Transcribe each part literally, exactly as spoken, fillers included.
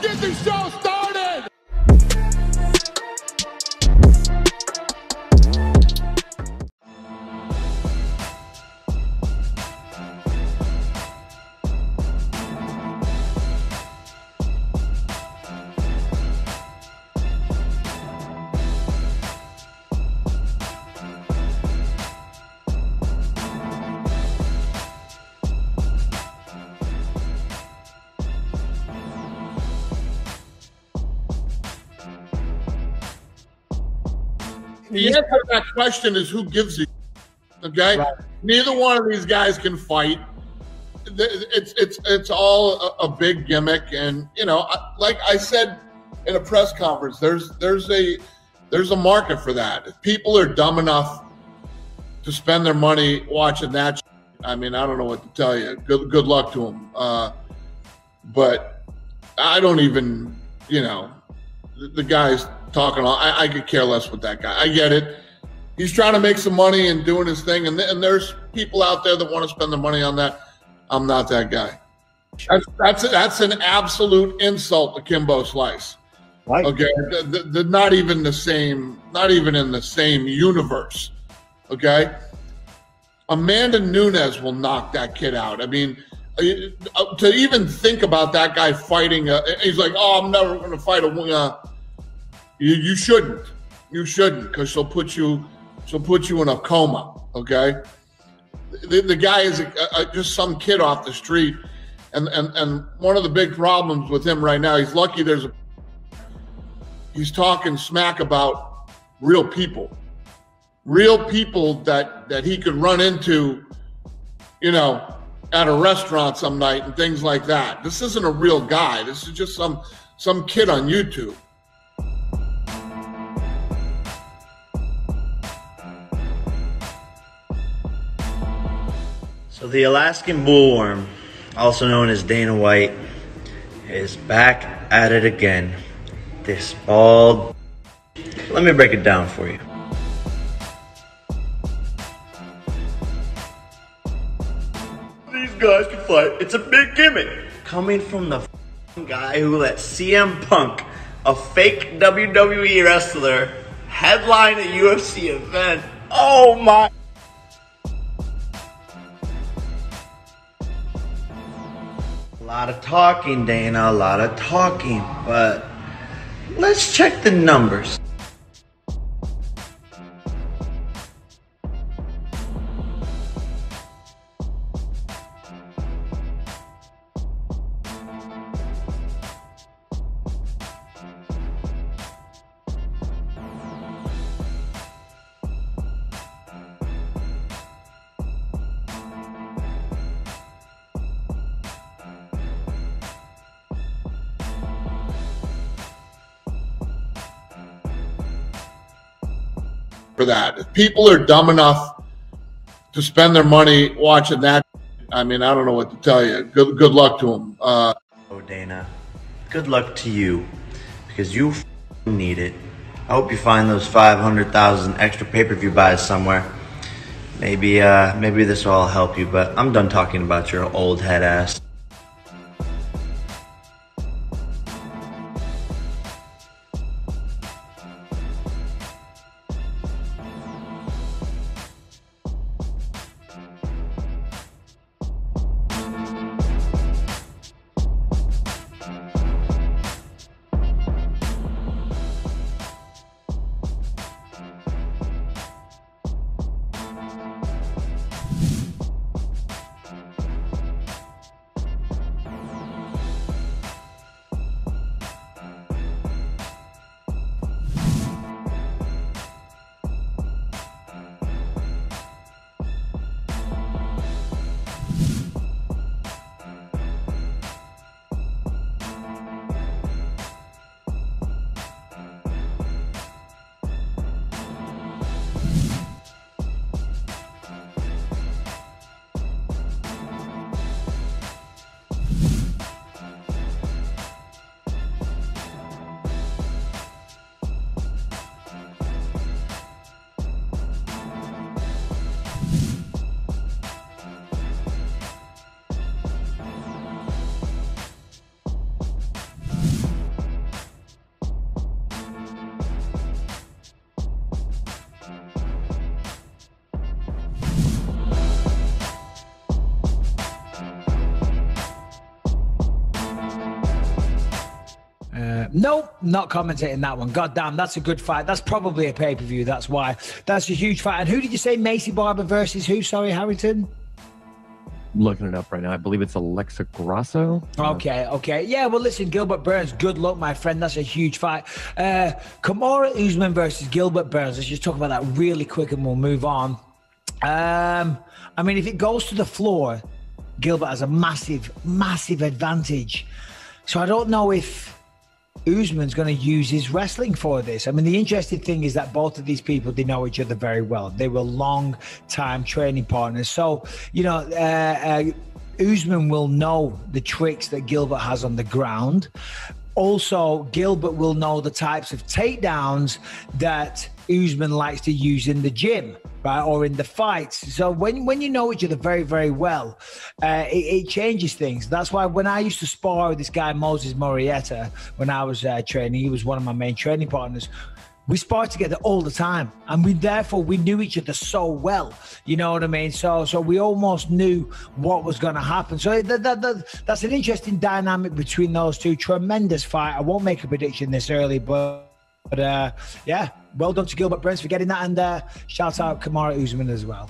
Let's get this show started! The yes. answer to that question is who gives a shit, okay? Right. Neither one of these guys can fight. It's it's it's all a, a big gimmick, and you know, like I said in a press conference, there's there's a there's a market for that. If people are dumb enough to spend their money watching that shit, I mean, I don't know what to tell you. Good good luck to them. Uh, but I don't even, you know, the, the guys. Talking all, I, I could care less with that guy. I get it. He's trying to make some money and doing his thing, and, th and there's people out there that want to spend their money on that. I'm not that guy. That's that's, that's an absolute insult to Kimbo Slice. Right. Okay, they're, they're not even the same. Not even in the same universe. Okay, Amanda Nunes will knock that kid out. I mean, to even think about that guy fighting, a, he's like, oh, I'm never going to fight a. Uh, You, you shouldn't, you shouldn't, because she'll put you, she'll put you in a coma. Okay, the, the guy is a, a, just some kid off the street, and and and one of the big problems with him right now, he's lucky there's a, he's talking smack about real people, real people that that he could run into, you know, at a restaurant some night and things like that. This isn't a real guy. This is just some some kid on YouTube. So the Alaskan bullworm, also known as Dana White, is back at it again. This bald... Let me break it down for you. These guys can fight. It's a big gimmick. Coming from the guy who let C M Punk, a fake W W E wrestler, headline a U F C event. Oh my... A lot of talking, Dana, a lot of talking, but let's check the numbers. For that, if people are dumb enough to spend their money watching that, I mean, I don't know what to tell you. Good, good luck to them. Uh, oh, Dana, good luck to you, because you need it. I hope you find those five hundred thousand extra pay-per-view buys somewhere. Maybe, uh, maybe this will all help you. But I'm done talking about your old head ass. it. Nope, not commentating that one. God damn, that's a good fight. That's probably a pay-per-view. That's why. That's a huge fight. And who did you say? Macy Barber versus who? Sorry, Harrington? Looking it up right now. I believe it's Alexa Grasso. Okay, okay. Yeah, well, listen, Gilbert Burns, good luck, my friend. That's a huge fight. Uh, Kamaru Usman versus Gilbert Burns. Let's just talk about that really quick and we'll move on. Um, I mean, if it goes to the floor, Gilbert has a massive, massive advantage. So I don't know if Usman's going to use his wrestling for this. I mean, the interesting thing is that both of these people, they know each other very well. They were long-time training partners. So, you know, uh, uh, Usman will know the tricks that Gilbert has on the ground. Also, Gilbert will know the types of takedowns that Usman likes to use in the gym, right, or in the fights. So when, when you know each other very, very well, uh, it, it changes things. That's why when I used to spar with this guy, Moses Morietta, when I was uh, training, he was one of my main training partners. We sparred together all the time, and we therefore we knew each other so well. You know what I mean? So, so we almost knew what was going to happen. So that, that, that, that's an interesting dynamic between those two. Tremendous fight. I won't make a prediction this early, but. But uh, yeah, well done to Gilbert Burns for getting that. And uh, shout out Kamaru Usman as well.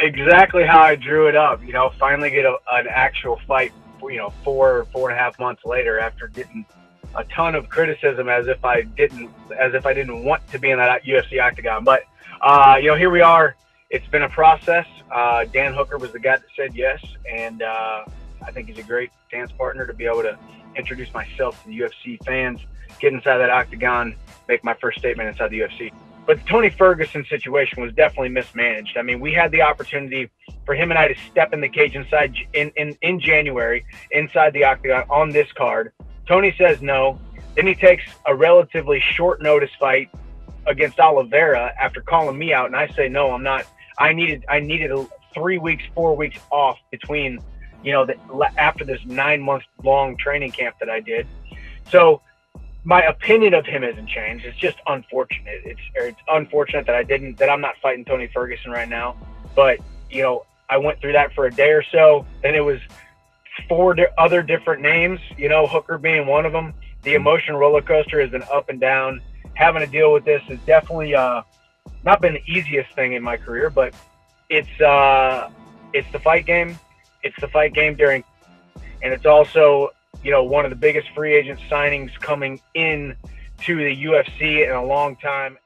Exactly how I drew it up, you know, finally get a, an actual fight, you know, four, four and a half months later after getting a ton of criticism as if I didn't, as if I didn't want to be in that U F C octagon. But, uh, you know, here we are. It's been a process. Uh, Dan Hooker was the guy that said yes. And uh, I think he's a great dance partner to be able to introduce myself to the U F C fans, get inside that octagon, make my first statement inside the U F C. But the Tony Ferguson situation was definitely mismanaged. I mean, we had the opportunity for him and I to step in the cage inside in, in, in January, inside the octagon on this card. Tony says no. Then he takes a relatively short notice fight against Oliveira after calling me out. And I say, no, I'm not. I needed I needed a, three weeks, four weeks off between, you know, the, after this nine month long training camp that I did. So my opinion of him hasn't changed. It's just unfortunate. It's it's unfortunate that I didn't that I'm not fighting Tony Ferguson right now. But you know, I went through that for a day or so, and it was four di other different names. You know, Hooker being one of them. The emotion roller coaster has been up and down. Having to deal with this has definitely uh, not been the easiest thing in my career. But it's uh, it's the fight game. It's the fight game during, and it's also, you know, one of the biggest free agent signings coming in to the U F C in a long time.